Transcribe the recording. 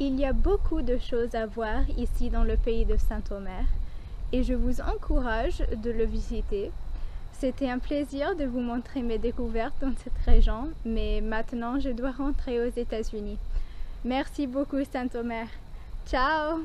Il y a beaucoup de choses à voir ici dans le pays de Saint-Omer et je vous encourage de le visiter. C'était un plaisir de vous montrer mes découvertes dans cette région, mais maintenant je dois rentrer aux États-Unis. Merci beaucoup Saint-Omer. Ciao!